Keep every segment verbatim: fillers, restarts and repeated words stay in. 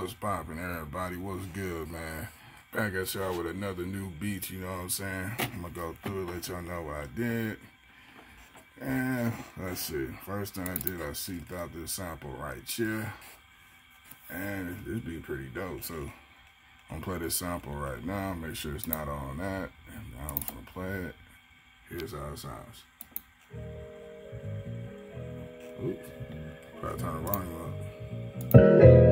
What's poppin', everybody? What's good, man? Back at y'all with another new beat, you know what I'm saying? I'm gonna go through it, let y'all know what I did. And let's see. First thing I did, I seeped out this sample right here. And this beat pretty dope, so I'm gonna play this sample right now. Make sure it's not on that. And now I'm gonna play it. Here's how it sounds. Oops. Gotta turn the volume up.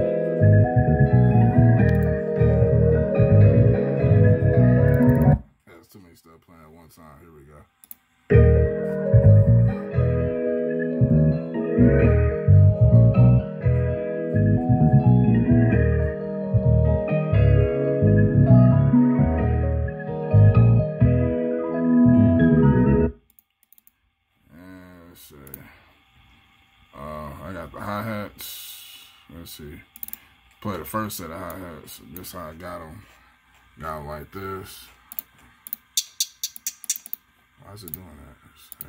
Too many stuff playing at one time. Here we go. And let's see. Uh, I got the hi-hats. Let's see. Play the first set of hi-hats. This how I got them. Got them like this. Why is it doing that? So,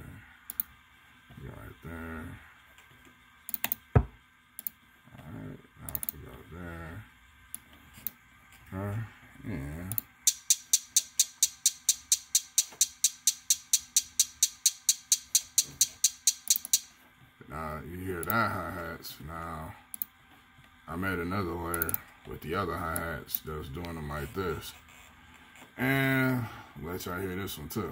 go right there. Alright, now if we go there. Huh? Yeah. Now you hear that hi-hats. Now I made another layer with the other hi-hats that's doing them like this. And let y'all hear this one too.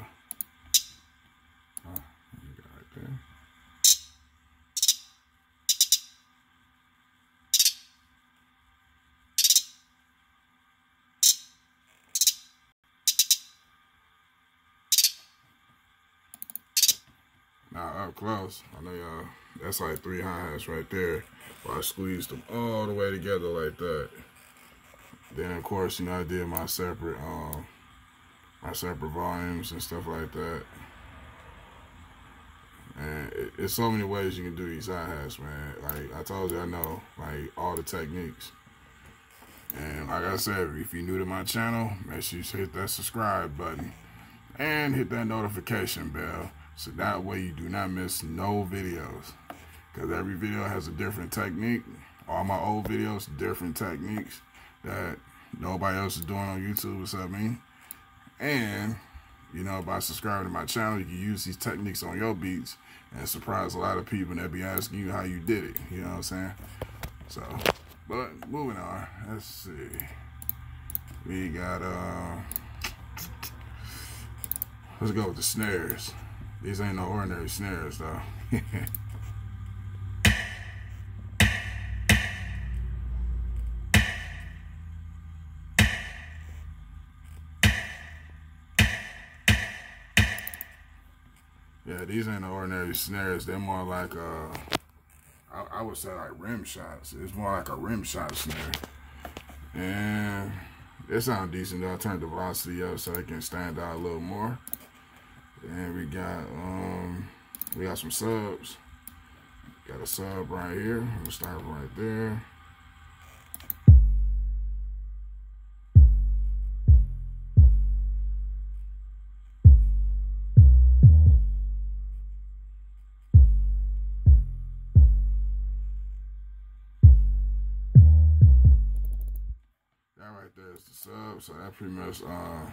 Now up close, I know y'all, that's like three hi-hats right there. But I squeezed them all the way together like that. Then of course, you know, I did my separate, um, my separate volumes and stuff like that. And it, it's so many ways you can do these hi-hats, man. Like I told you, I know like all the techniques. And like I said, if you're new to my channel, make sure you hit that subscribe button and hit that notification bell. So that way you do not miss no videos, because every video has a different technique. All my old videos, different techniques that nobody else is doing on YouTube except me. And, you know, by subscribing to my channel, you can use these techniques on your beats and surprise a lot of people that be asking you how you did it. You know what I'm saying? So, but moving on. Let's see. We got, uh, let's go with the snares. These ain't no ordinary snares, though. Yeah, these ain't no ordinary snares. They're more like, uh, I, I would say like rim shots. It's more like a rim shot snare. And they sound decent, though. I turned the velocity up so they can stand out a little more. And we got um we got some subs. Got a sub right here. I'm gonna start right there. That right there is the sub, so that pretty much uh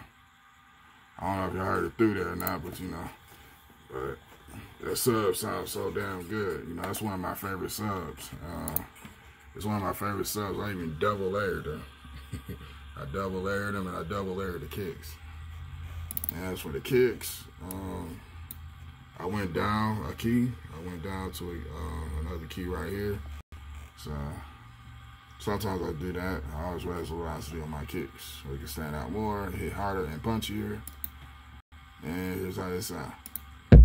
I don't know if y'all heard it through there or not, but you know, but that sub sounds so damn good. You know, that's one of my favorite subs. Uh, it's one of my favorite subs. I even double layered them. I double layered them and I double layered the kicks. And as for the kicks, um, I went down a key. I went down to a, um, another key right here. So sometimes I do that. I always raise the velocity on my kicks so it can stand out more, hit harder and punchier. And here's how they sound. Oh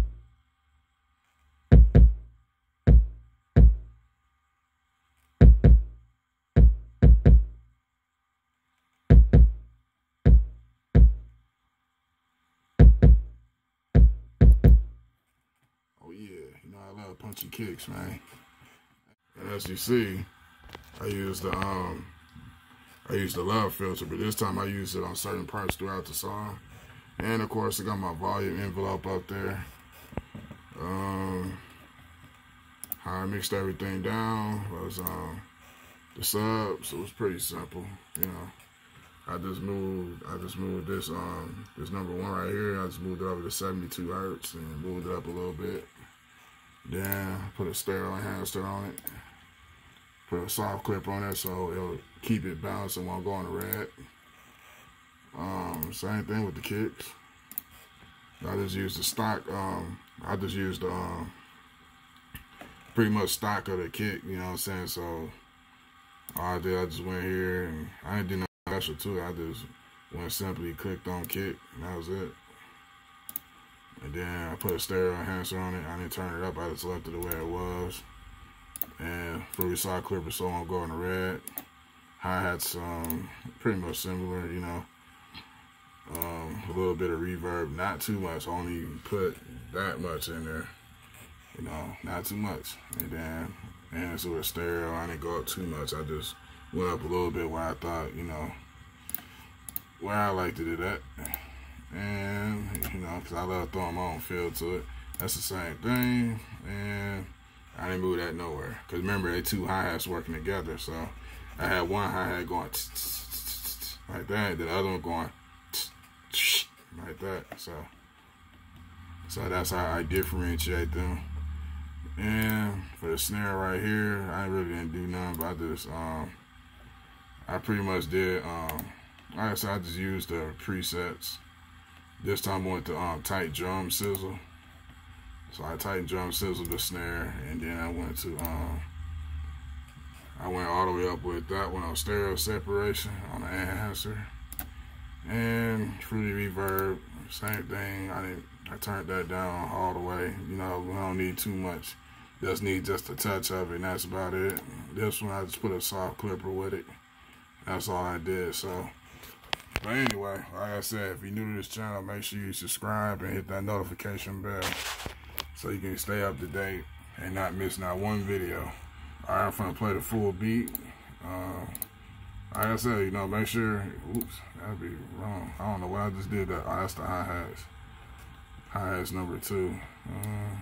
yeah, you know I love punchy kicks, man. And as you see, I used the um I used the love filter, but this time I used it on certain parts throughout the song. And of course, I got my volume envelope up there. Um, how I mixed everything down was um, the sub, so it's pretty simple, you know. I just moved, I just moved this, um, this number one right here. I just moved it over to seventy-two hertz and moved it up a little bit. Then put a stereo enhancer on it. Put a soft clip on it so it'll keep it balanced and won't go on the red. Um, same thing with the kicks. I just used the stock. Um, I just used the um, pretty much stock of the kick. You know what I'm saying? So all I did, I just went here and I didn't do nothing special too. I just went simply clicked on kick and that was it. And then I put a stereo enhancer on it. I didn't turn it up. I just left it the way it was. And for the side clipper, so on going to red. Hi-hats, um, pretty much similar. You know. Um, a little bit of reverb, not too much, only put that much in there, you know, not too much. And then, and so with stereo, I didn't go up too much, I just went up a little bit where I thought, you know, where I like to do that. And, you know, because I love throwing my own feel to it, that's the same thing, and I didn't move that nowhere, because remember, they two hi-hats working together, so I had one hi-hat going like that, and the other one going like that, so so that's how I differentiate them. And for the snare right here, I really didn't do nothing, but I just um I pretty much did um like I said, I just used the presets. This time I went to um tight drum sizzle, so I tight drum sizzled the snare, and then I went to um I went all the way up with that one on stereo separation on the enhancer. And for the reverb, same thing. I didn't. I turned that down all the way. You know, we don't need too much. Just need just a touch of it, and that's about it. This one, I just put a soft clipper with it. That's all I did. So, but anyway, like I said, if you're new to this channel, make sure you subscribe and hit that notification bell so you can stay up to date and not miss not one video. All right, I'm gonna play the full beat. Uh, Like I said, you know, make sure, oops, that'd be wrong. I don't know why I just did that. Oh, that's the hi-hats. Hi-hats number two. Uh,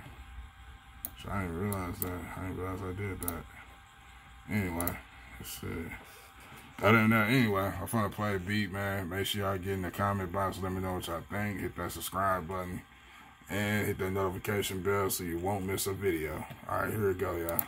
I didn't realize that. I didn't realize I did that. Anyway, let's see. Other than that, anyway, I'm finna play a beat, man. Make sure y'all get in the comment box. Let me know what y'all think. Hit that subscribe button. And hit that notification bell so you won't miss a video. All right, here we go, y'all.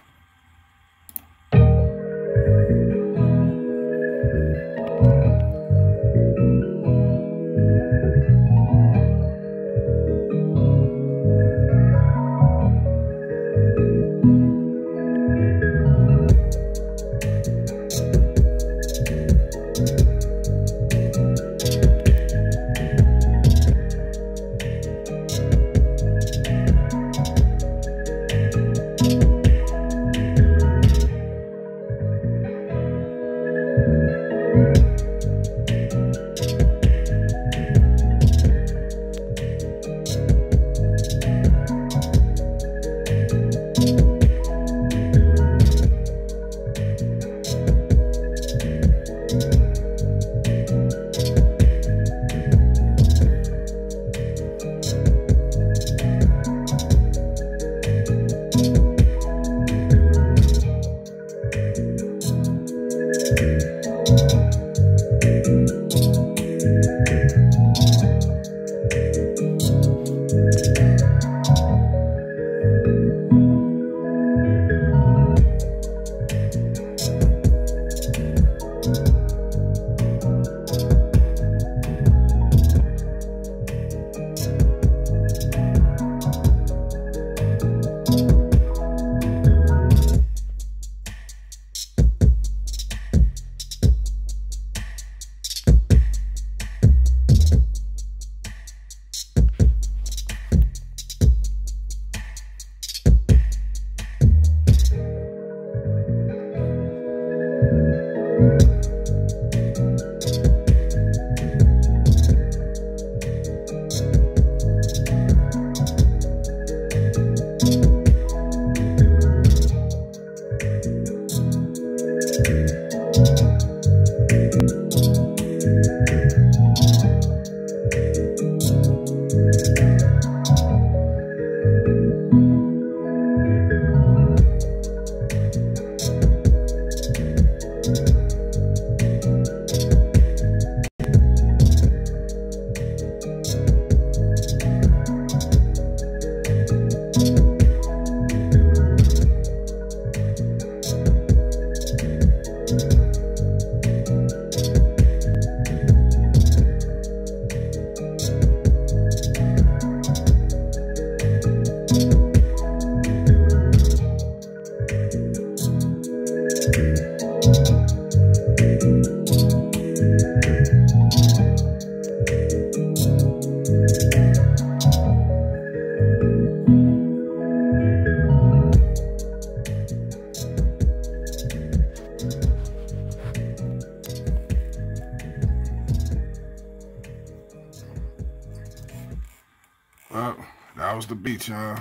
Well, that was the beat, y'all.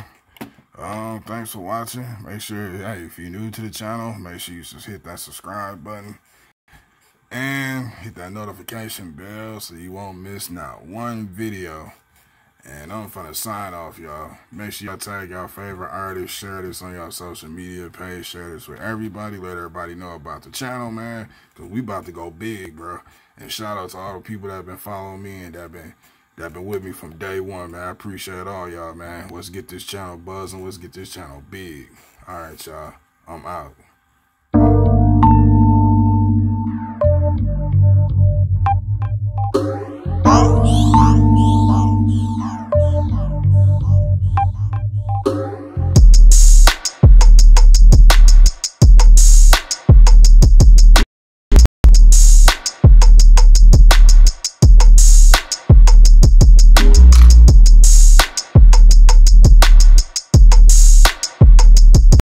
Um, thanks for watching. Make sure, hey, if you're new to the channel, make sure you just hit that subscribe button and hit that notification bell so you won't miss not one video. And I'm finna sign off, y'all. Make sure y'all tag y'all favorite artists, share this on y'all social media page, share this with everybody, let everybody know about the channel, man, because we about to go big, bro. And shout out to all the people that have been following me and that have been that been with me from day one, man. I appreciate all y'all, man. Let's get this channel buzzing. Let's get this channel big. All right, y'all. I'm out.